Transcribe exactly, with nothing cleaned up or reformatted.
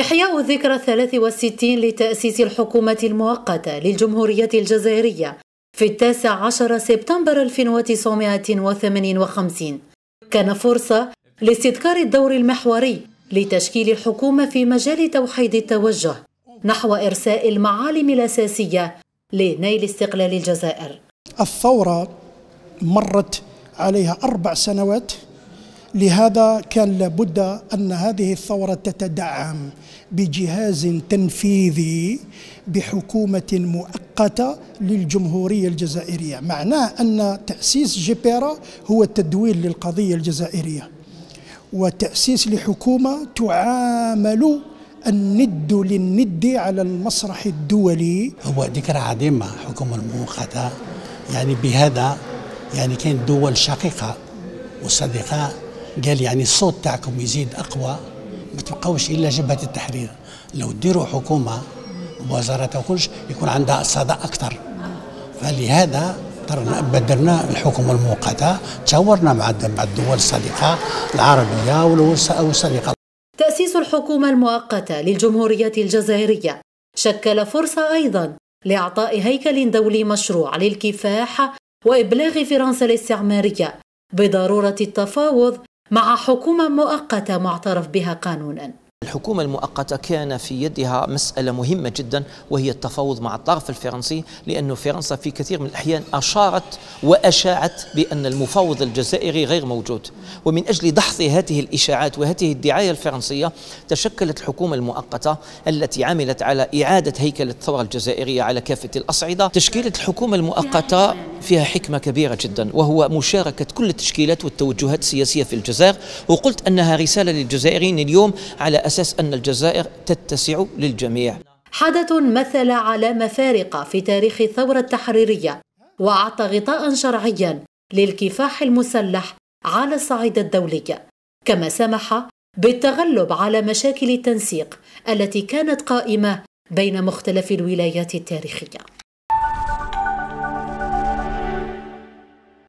إحياء الذكرى الثلاث وستين لتأسيس الحكومة المؤقتة للجمهورية الجزائرية في التاسع عشر سبتمبر ألف وتسعمائة وثمانية وخمسين كان فرصة لاستذكار الدور المحوري لتشكيل الحكومة في مجال توحيد التوجه نحو إرساء المعالم الأساسية لنيل استقلال الجزائر. الثورة مرت عليها أربع سنوات، لهذا كان لابد أن هذه الثورة تتدعم بجهاز تنفيذي بحكومة مؤقتة للجمهورية الجزائرية. معناه أن تأسيس جيبيرا هو تدويل للقضية الجزائرية وتأسيس لحكومة تعامل الند للند على المسرح الدولي. هو ذكرى عظيمة حكومة المؤقتة، يعني بهذا يعني كانت دول شقيقة وصديقة، قال يعني الصوت تاعكم يزيد أقوى، ما تبقاوش إلا جبهة التحرير. لو ديروا حكومة وزارات وكلش يكون عندها صدى أكثر، فلهذا بدلنا الحكومة المؤقتة، تشاورنا مع الدول الصديقة العربية والصديقة. تأسيس الحكومة المؤقتة للجمهورية الجزائرية شكل فرصة أيضا لإعطاء هيكل دولي مشروع للكفاح وإبلاغ فرنسا الاستعمارية بضرورة التفاوض مع حكومة مؤقتة معترف بها قانونا. الحكومة المؤقتة كان في يدها مسألة مهمة جدا وهي التفاوض مع الطرف الفرنسي، لأن فرنسا في كثير من الأحيان أشارت وأشاعت بأن المفاوض الجزائري غير موجود، ومن أجل دحض هذه الإشاعات وهذه الدعاية الفرنسية تشكلت الحكومة المؤقتة التي عملت على إعادة هيكل الثورة الجزائرية على كافة الأصعدة. تشكيلة الحكومة المؤقتة فيها حكمة كبيرة جدا، وهو مشاركة كل التشكيلات والتوجهات السياسية في الجزائر، وقلت أنها رسالة للجزائريين اليوم على أساس أن الجزائر تتسع للجميع. حدث مثل علامة فارقة في تاريخ الثورة التحريرية وأعطى غطاء شرعيا للكفاح المسلح على الصعيد الدولي، كما سمح بالتغلب على مشاكل التنسيق التي كانت قائمة بين مختلف الولايات التاريخية.